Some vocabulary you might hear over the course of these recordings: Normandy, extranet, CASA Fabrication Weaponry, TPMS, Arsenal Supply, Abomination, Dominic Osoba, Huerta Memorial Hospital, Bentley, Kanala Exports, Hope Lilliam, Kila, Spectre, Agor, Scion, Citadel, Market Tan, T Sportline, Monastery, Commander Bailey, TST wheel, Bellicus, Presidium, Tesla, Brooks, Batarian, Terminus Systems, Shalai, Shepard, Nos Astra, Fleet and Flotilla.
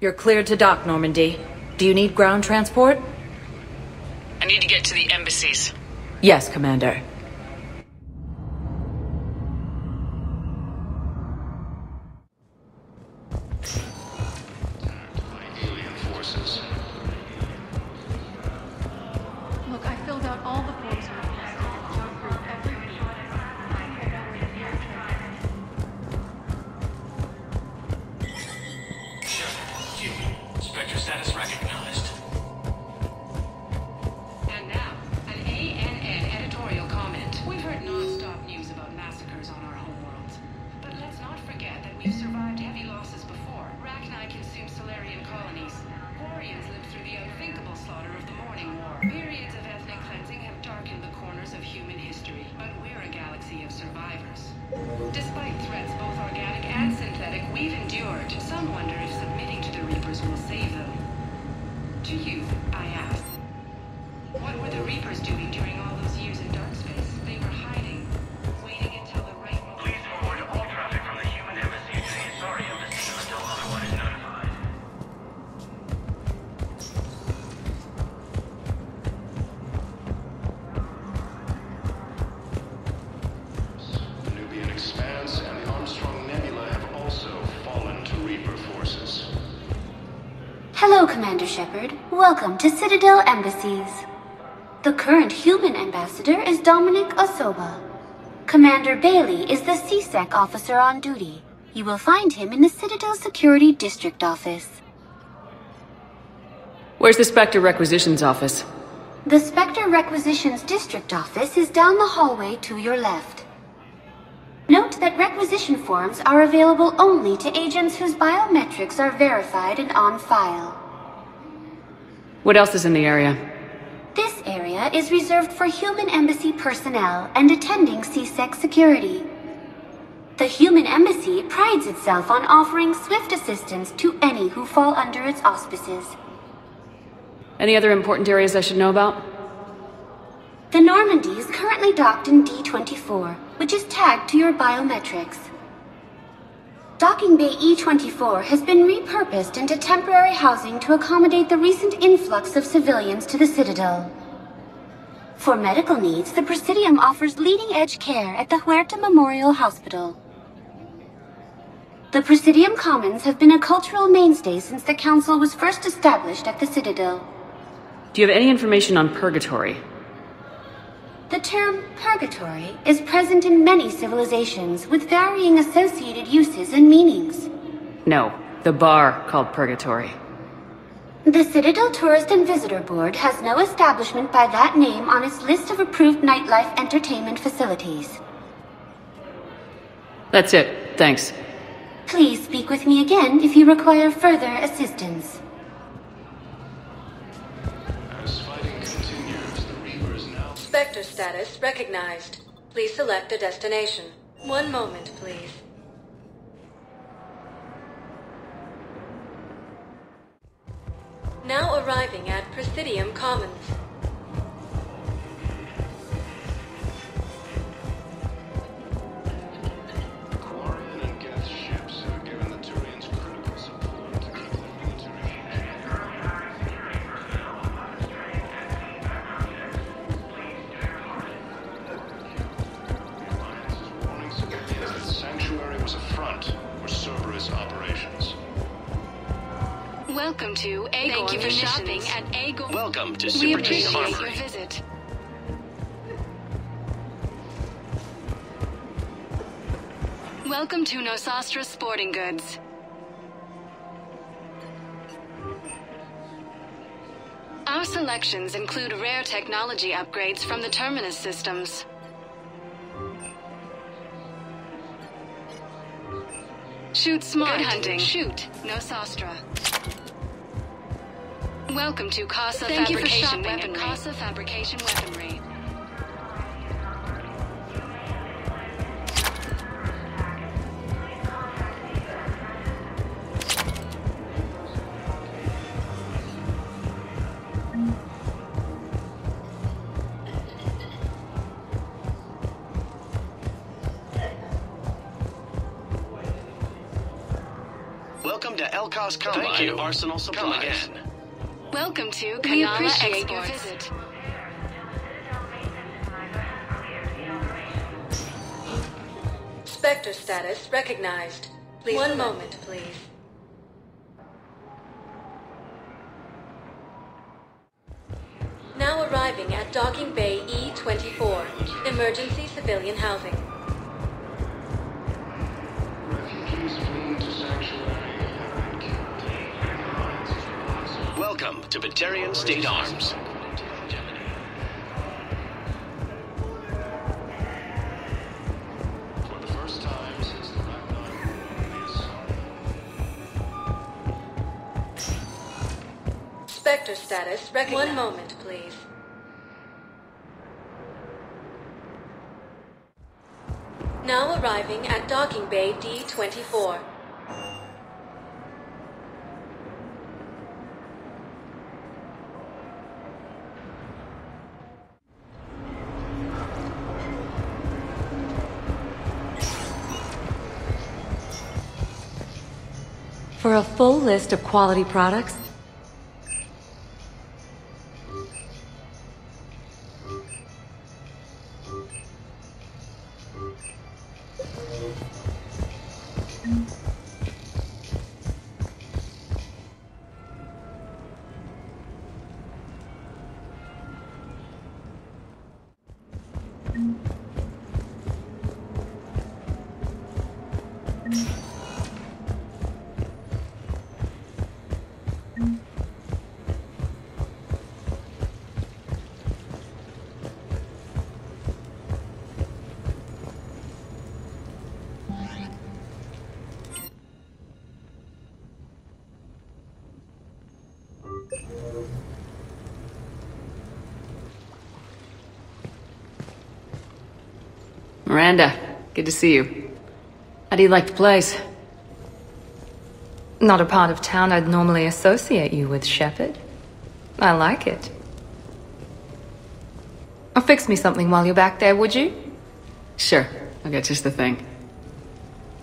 You're cleared to dock, Normandy. Do you need ground transport? I need to get to the embassies. Yes, Commander. Shepard, welcome to Citadel Embassies. The current human ambassador is Dominic Osoba. Commander Bailey is the C-Sec officer on duty. You will find him in the Citadel Security District Office. Where's the Spectre Requisitions Office? The Spectre Requisitions District Office is down the hallway to your left. Note that requisition forms are available only to agents whose biometrics are verified and on file. What else is in the area? This area is reserved for human embassy personnel and attending C-Sec security. The human embassy prides itself on offering swift assistance to any who fall under its auspices. Any other important areas I should know about? The Normandy is currently docked in D-24, which is tagged to your biometrics. Docking Bay E-24 has been repurposed into temporary housing to accommodate the recent influx of civilians to the Citadel. For medical needs, the Presidium offers leading-edge care at the Huerta Memorial Hospital. The Presidium Commons have been a cultural mainstay since the Council was first established at the Citadel. Do you have any information on Purgatory? The term purgatory is present in many civilizations with varying associated uses and meanings. No, the bar called Purgatory. The Citadel Tourist and Visitor Board has no establishment by that name on its list of approved nightlife entertainment facilities. That's it. Thanks. Please speak with me again if you require further assistance. Spectre status recognized. Please select a destination. One moment, please. Now arriving at Presidium Commons. Welcome to Agor. Thank you for shopping at Agor. Welcome to Super. We appreciate your visit. Welcome to Nos Astra Sporting Goods. Our selections include rare technology upgrades from the Terminus Systems. Shoot smart. Good hunting. Shoot Nos Astra. Welcome to CASA Fabrication Weaponry. CASA Fabrication Weaponry. Welcome to El Cos Com. Thank you, Arsenal Supply. Come again. Welcome to Kanala Exports. Your visit. Spectre status recognized. Please One moment, please. Now arriving at Docking Bay E-24, emergency civilian housing. Welcome to Batarian State Arms. Spectre status recognized. One moment, please. Now arriving at Docking Bay D-24. For a full list of quality products, Miranda, good to see you. How do you like the place? Not a part of town I'd normally associate you with, Shepard. I like it. I'll fix me something while you're back there, would you? Sure, I'll get just the thing.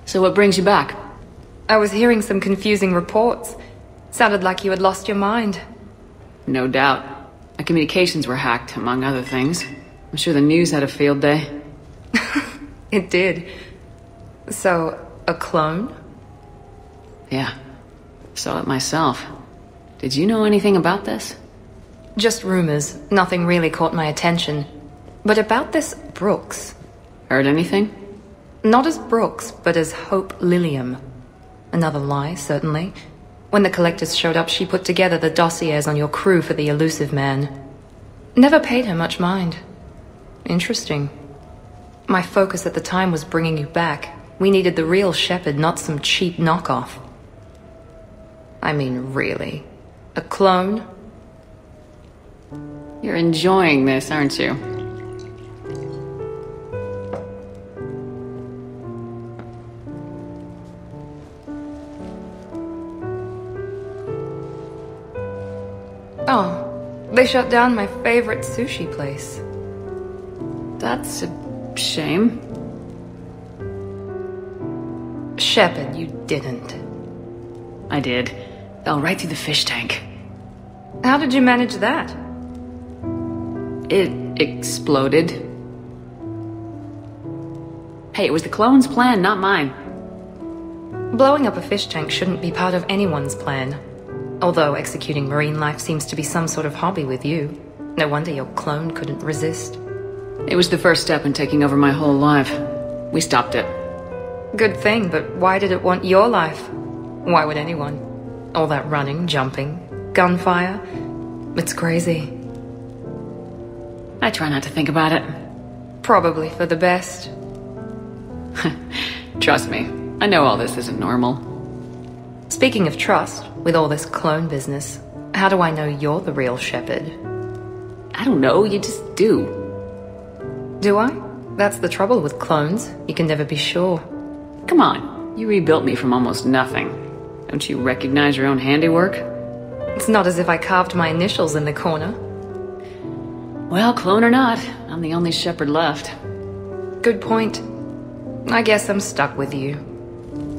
So what brings you back? I was hearing some confusing reports. Sounded like you had lost your mind. No doubt. My communications were hacked, among other things. I'm sure the news had a field day. It did. So, a clone? Yeah. Saw it myself. Did you know anything about this? Just rumors. Nothing really caught my attention. But about this Brooks... Heard anything? Not as Brooks, but as Hope Lilliam. Another lie, certainly. When the collectors showed up, she put together the dossiers on your crew for the elusive man. Never paid her much mind. Interesting. My focus at the time was bringing you back. We needed the real Shepard, not some cheap knockoff. I mean, really? A clone? You're enjoying this, aren't you? Oh, they shut down my favorite sushi place. That's a shame. Shepard, you didn't. I did. Fell right through the fish tank. How did you manage that? It exploded. Hey, it was the clone's plan, not mine. Blowing up a fish tank shouldn't be part of anyone's plan. Although executing marine life seems to be some sort of hobby with you. No wonder your clone couldn't resist. It was the first step in taking over my whole life. We stopped it. Good thing, but why did it want your life? Why would anyone? All that running, jumping, gunfire. It's crazy. I try not to think about it. Probably for the best. Trust me, I know all this isn't normal. Speaking of trust, with all this clone business, how do I know you're the real Shepard? I don't know, you just do. Do I? That's the trouble with clones. You can never be sure. Come on. You rebuilt me from almost nothing. Don't you recognize your own handiwork? It's not as if I carved my initials in the corner. Well, clone or not, I'm the only Shepard left. Good point. I guess I'm stuck with you.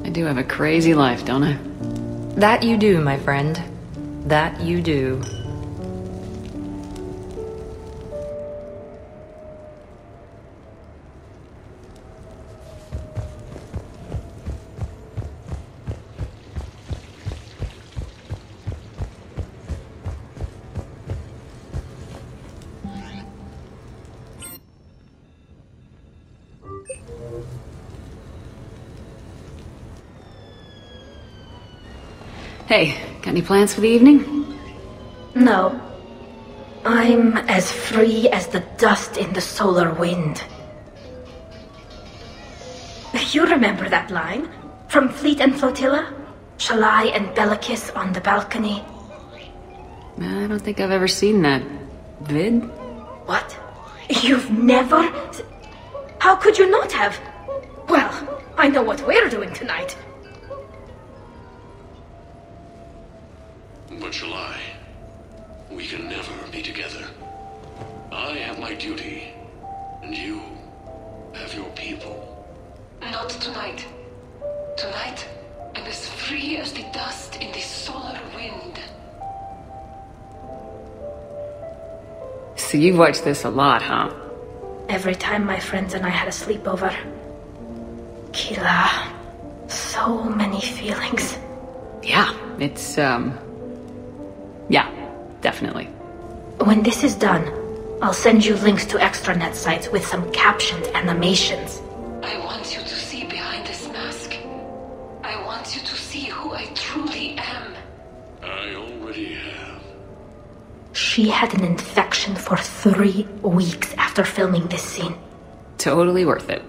I do have a crazy life, don't I? That you do, my friend. That you do. Hey, got any plans for the evening? No. I'm as free as the dust in the solar wind. You remember that line? From Fleet and Flotilla? Shalai and Bellicus on the balcony? I don't think I've ever seen that. Vid? What? You've never? How could you not have? Well, I know what we're doing tonight. But shall I? We can never be together. I have my duty, and you have your people. Not tonight. Tonight, I'm as free as the dust in the solar wind. So you've watched this a lot, huh? Every time my friends and I had a sleepover. Kila. So many feelings. Yeah, it's, yeah, definitely. When this is done, I'll send you links to extranet sites with some captioned animations. I want you to see behind this mask. I want you to see who I truly am. I already have. She had an infection for 3 weeks after filming this scene. Totally worth it.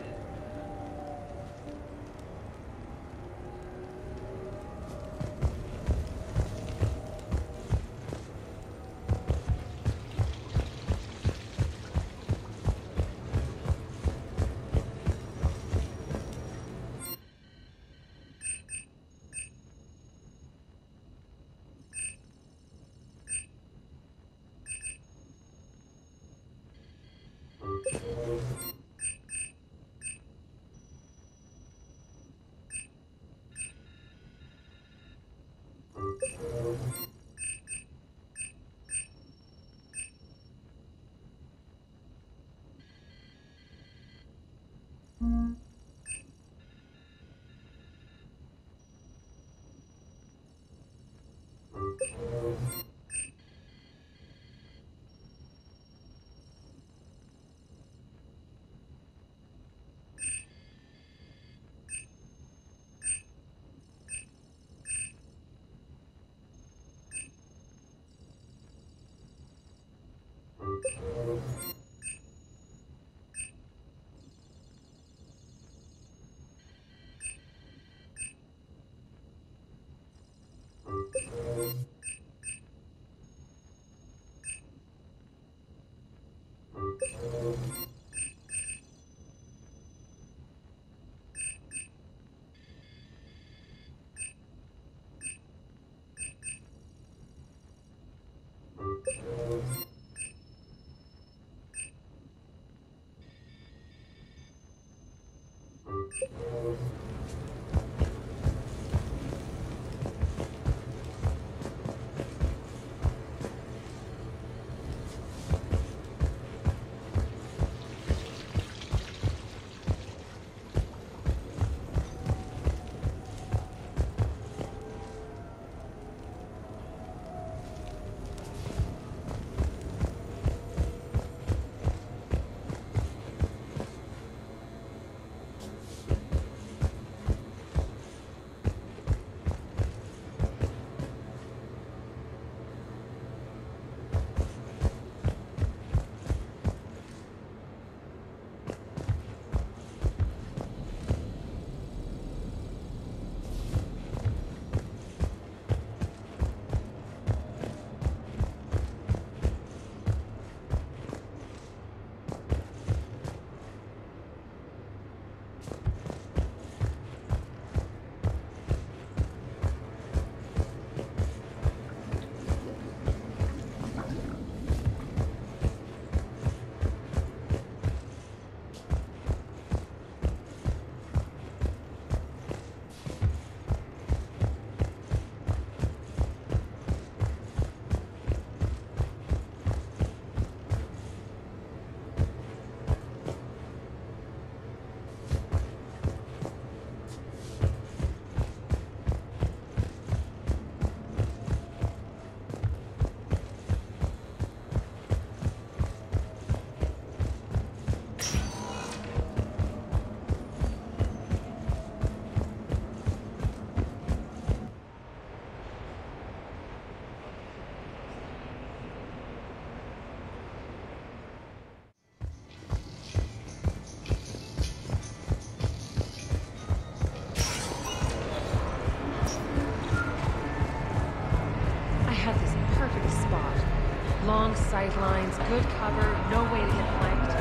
Good cover, no way to get flanked.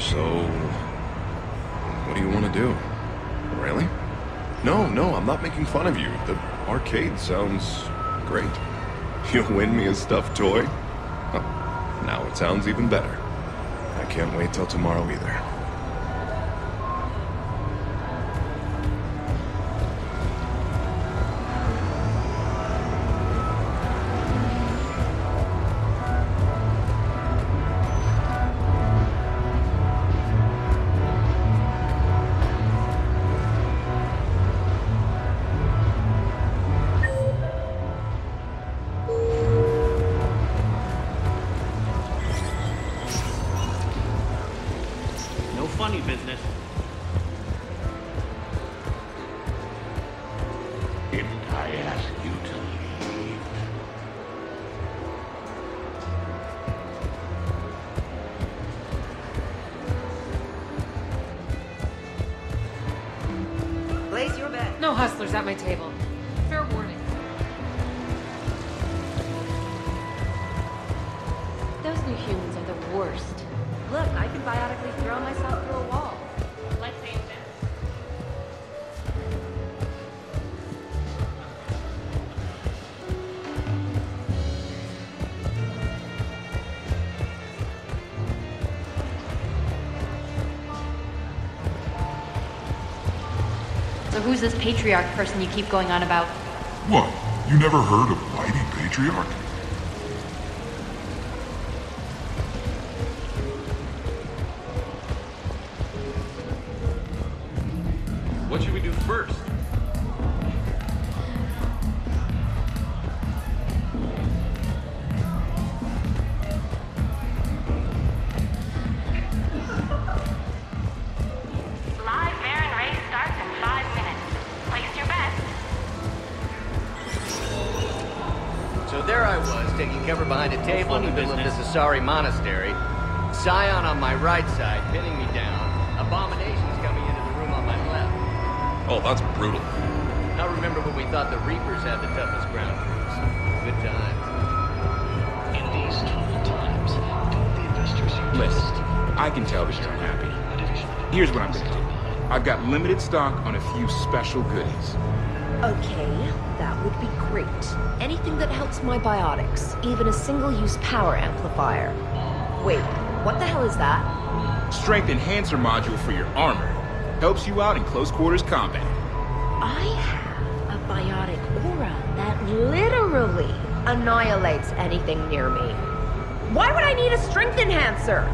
So, what do you want to do? Really? No, I'm not making fun of you. The arcade sounds great. You'll win me a stuffed toy? Huh. Now it sounds even better. I can't wait till tomorrow either. Who's this patriarch person you keep going on about? What? You never heard of Mighty Patriarch? What should we do first? Sorry, Monastery. Scion on my right side, pinning me down. Abominations coming into the room on my left. Oh, that's brutal. I remember when we thought the Reapers had the toughest ground troops. Good times. In these troubled times, don't the investors here. Listen, I can tell that you're unhappy. Here's what I'm gonna do. I've got limited stock on a few special goodies. Okay, that would be great. Anything that helps my biotics, even a single-use power amplifier. Wait, what the hell is that? Strength enhancer module for your armor. Helps you out in close-quarters combat. I have a biotic aura that literally annihilates anything near me. Why would I need a strength enhancer?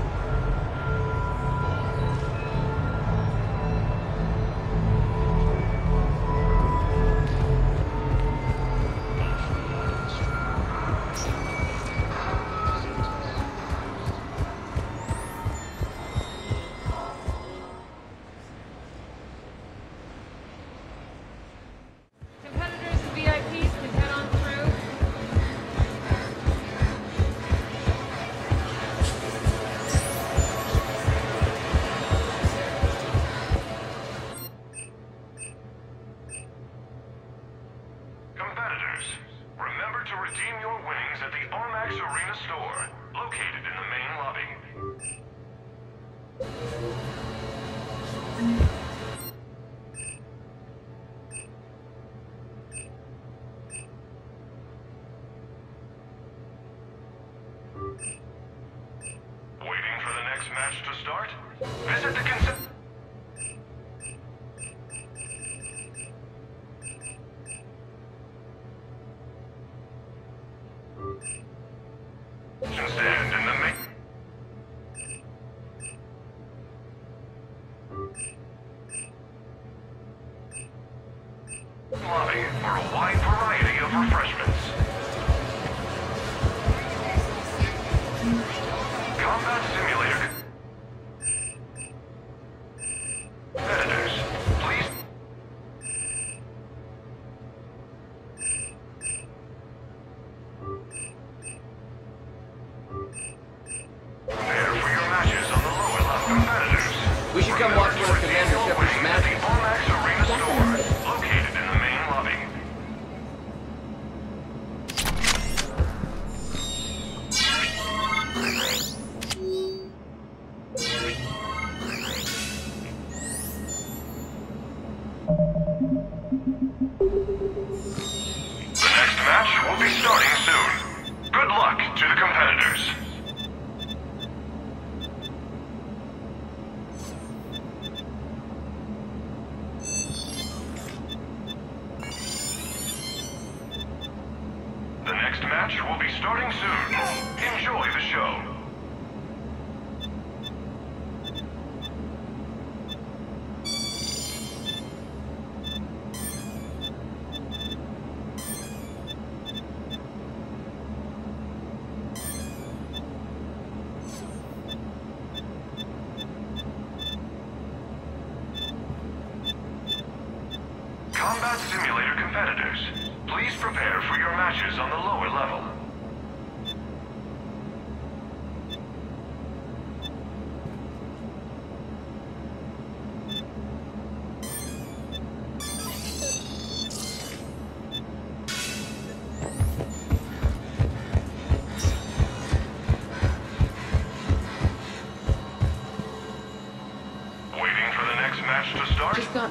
The next match will be starting soon. Good luck to the competitors. The next match will be starting soon. Enjoy the show.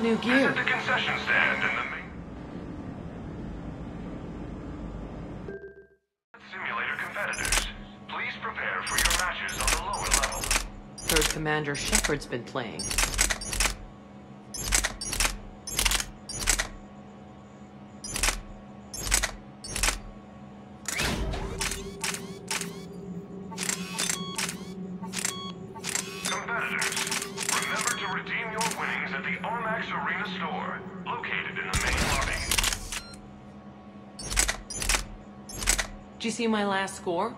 New gear. Visit the concession stand in the main simulator competitors. Please prepare for your matches on the lower level. Third Commander Shepard's been playing. See my last score?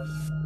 Round 1.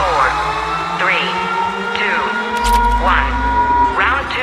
4, 3, 2, 1. Round 2.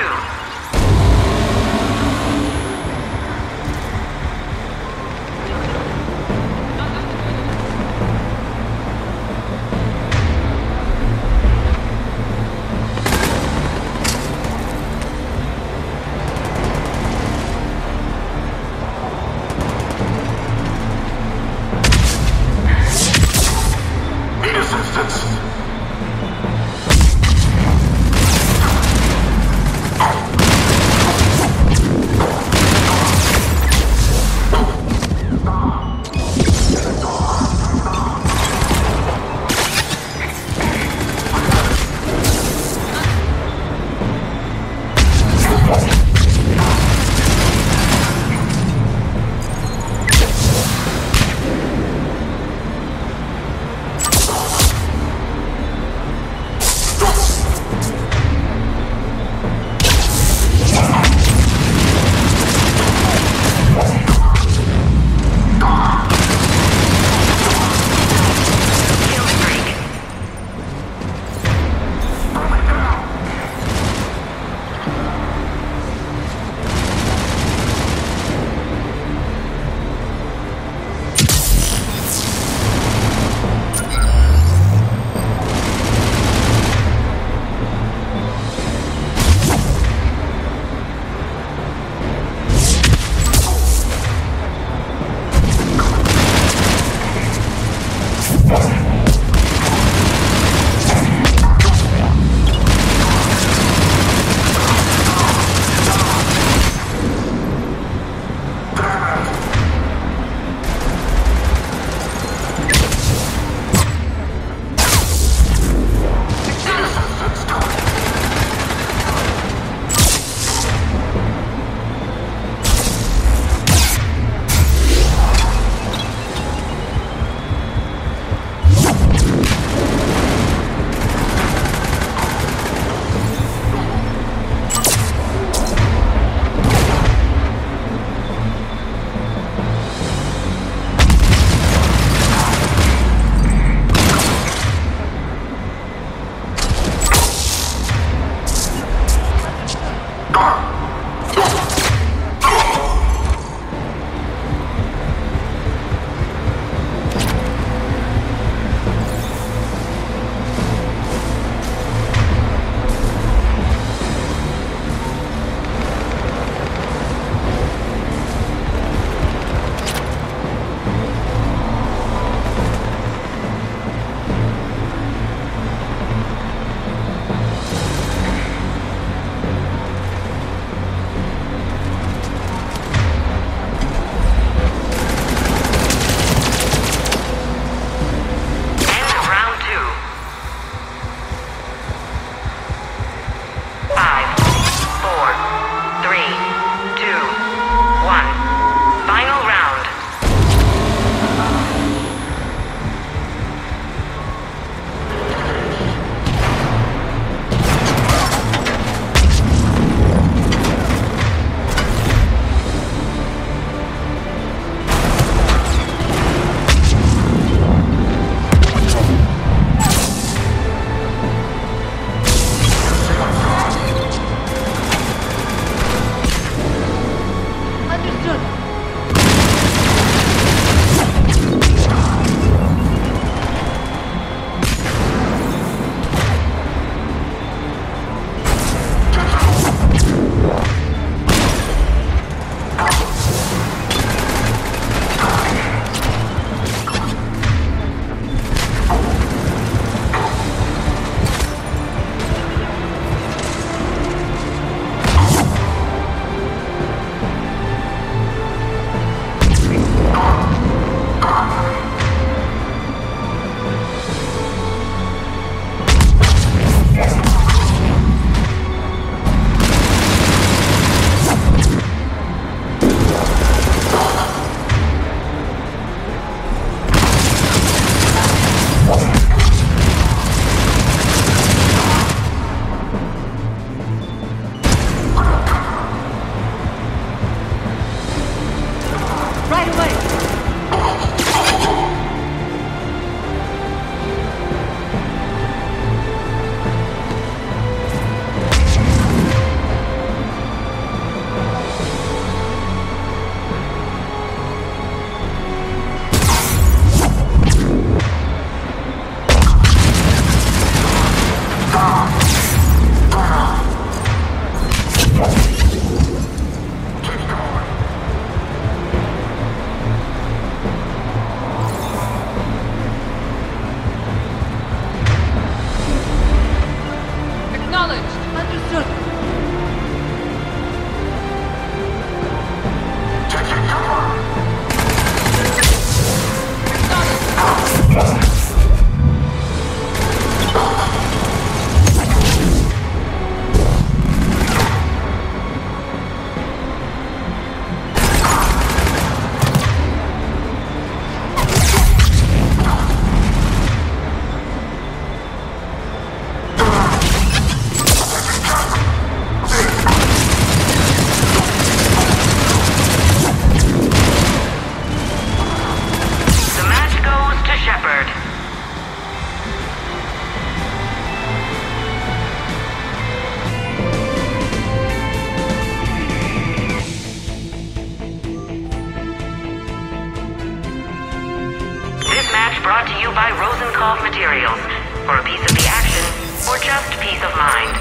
off materials for a piece of the action or just peace of mind.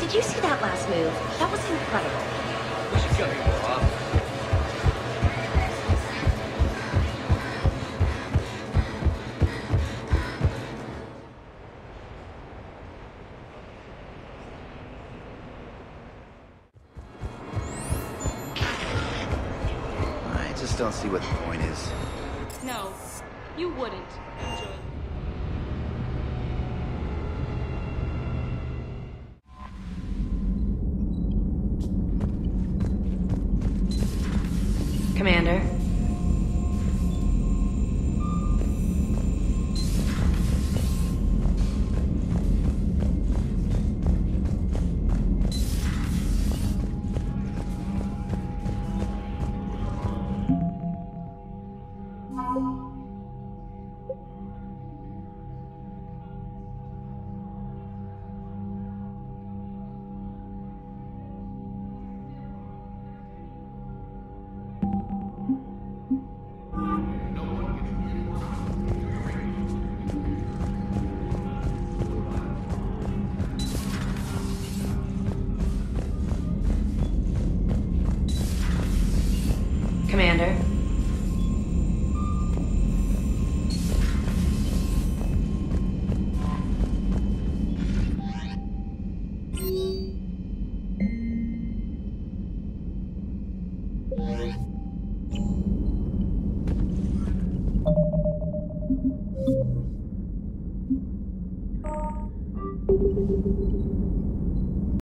Did you see that last move? That was incredible. We should kill you, Laura. Don't see what the point is. No, you wouldn't. Enjoy. Commander.